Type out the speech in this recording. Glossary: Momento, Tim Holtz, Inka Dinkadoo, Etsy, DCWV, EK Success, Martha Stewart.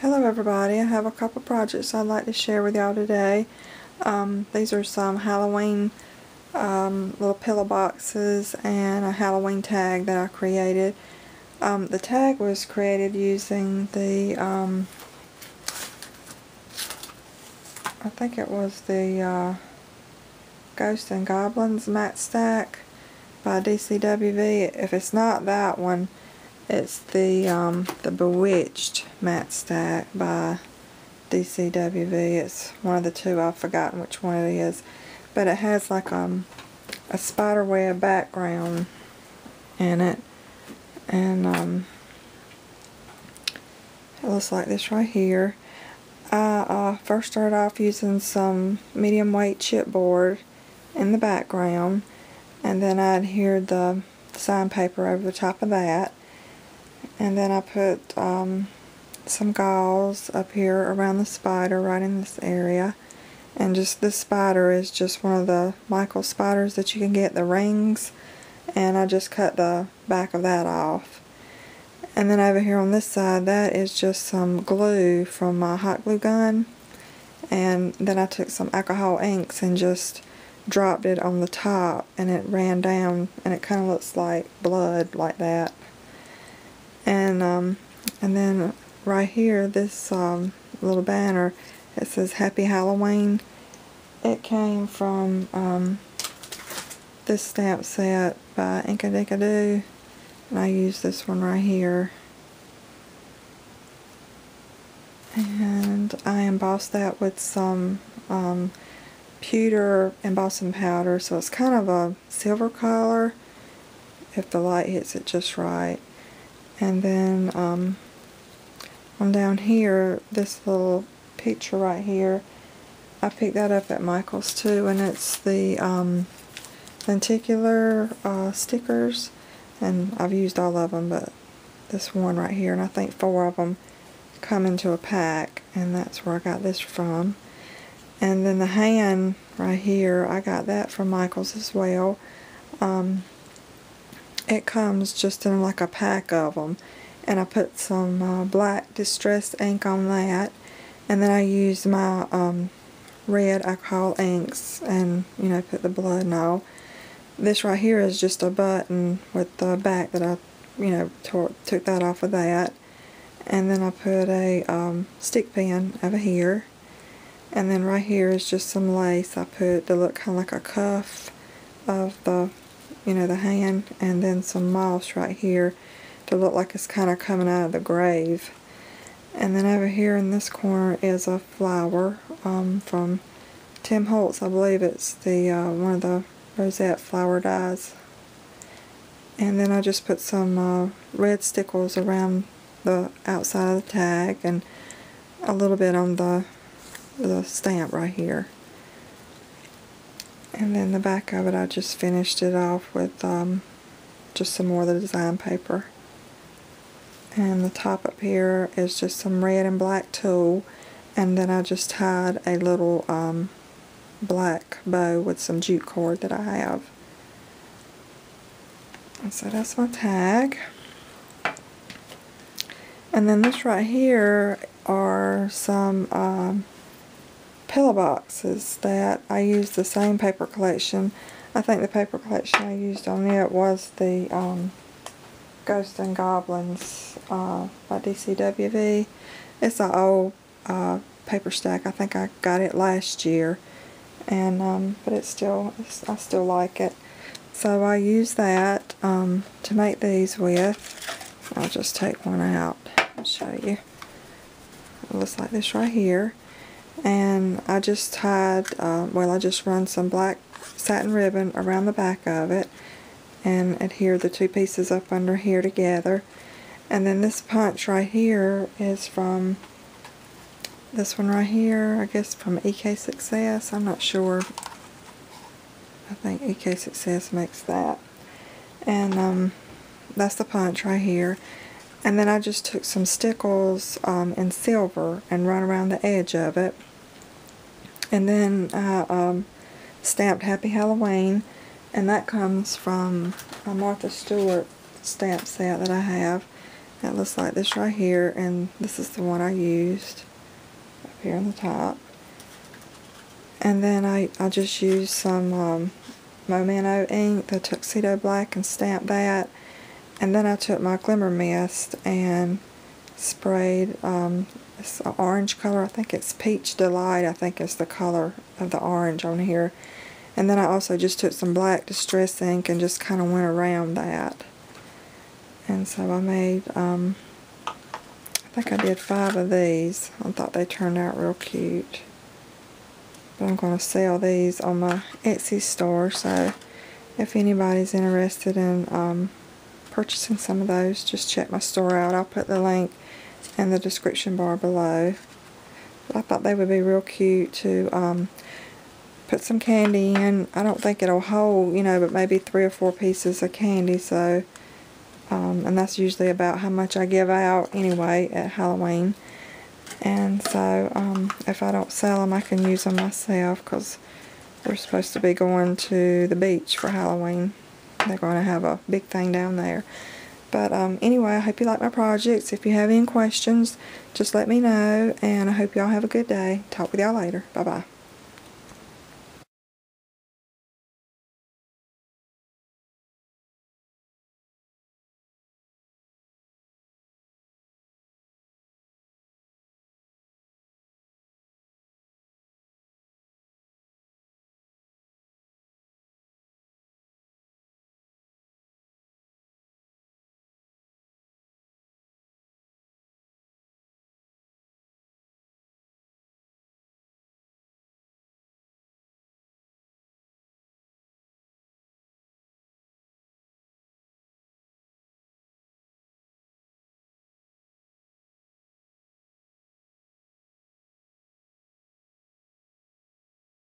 Hello everybody, I have a couple projects I'd like to share with y'all today. These are some Halloween little pillow boxes and a Halloween tag that I created. The tag was created using the, I think it was the Ghosts and Goblins mat stack by DCWV. If it's not that one, it's the Bewitched mat stack by DCWV. It's one of the two. I've forgotten which one it is, but it has like a spider web background in it, and it looks like this right here. I first started off using some medium weight chipboard in the background, and then I adhered the sign paper over the top of that. And then I put some gauze up here around the spider right in this area. And just this spider is just one of the Michael spiders that you can get, the rings. And I just cut the back of that off. And then over here on this side, that is just some glue from my hot glue gun. And then I took some alcohol inks and just dropped it on the top. And it ran down, and it kind of looks like blood like that. And then right here, this little banner, it says Happy Halloween. It came from this stamp set by Inka Dinkadoo, and I used this one right here. And I embossed that with some pewter embossing powder, so it's kind of a silver color if the light hits it just right. And then on down here, this little picture right here, I picked that up at Michael's too, and it's the lenticular stickers, and I've used all of them but this one right here, and I think 4 of them come into a pack, and that's where I got this from. And then the hand right here, I got that from Michael's as well. It comes just in like a pack of them, and I put some black distressed ink on that, and then I used my red alcohol inks and, you know, put the blood and all. This right here is just a button with the back that I, you know, took that off of that, and then I put a stick pin over here, and then right here is just some lace I put to look kind of like a cuff of the, you know, the hand, and then some moss right here to look like it's kind of coming out of the grave. And then over here in this corner is a flower from Tim Holtz. I believe it's the one of the rosette flower dyes. And then I just put some red stickles around the outside of the tag and a little bit on the stamp right here. And then the back of it, I just finished it off with just some more of the design paper. And the top up here is just some red and black tulle, and then I just tied a little black bow with some jute cord that I have. And so that's my tag. And then this right here are some pillow boxes that I used the same paper collection. I think the paper collection I used on it was the Ghosts and Goblins by DCWV. It's an old paper stack. I think I got it last year, and but I still like it. So I use that to make these with. I'll just take one out and show you. It looks like this right here. And I just tied, well, I just run some black satin ribbon around the back of it and adhere the two pieces up under here together. And then this punch right here is from this one right here, I guess from EK Success. I'm not sure. I think EK Success makes that. And that's the punch right here. And then I just took some stickles in silver and run around the edge of it. And then I stamped Happy Halloween, and that comes from a Martha Stewart stamp set that I have. That looks like this right here, and this is the one I used up here on the top. And then I just used some Momento ink, the Tuxedo Black, and stamped that. And then I took my Glimmer Mist and sprayed this orange color. I think it's Peach Delight, I think is the color of the orange on here. And then I also just took some black distress ink and just kind of went around that. And so I made, I think I did 5 of these. I thought they turned out real cute. But I'm going to sell these on my Etsy store. So if anybody's interested in purchasing some of those, just check my store out. I'll put the link in the description bar below. But I thought they would be real cute to put some candy in. I don't think it'll hold, you know, but maybe 3 or 4 pieces of candy. So. And that's usually about how much I give out anyway at Halloween. And so if I don't sell them, I can use them myself, because we're supposed to be going to the beach for Halloween. They're going to have a big thing down there. But anyway, I hope you like my projects. If you have any questions, just let me know. And I hope y'all have a good day. Talk with y'all later. Bye-bye.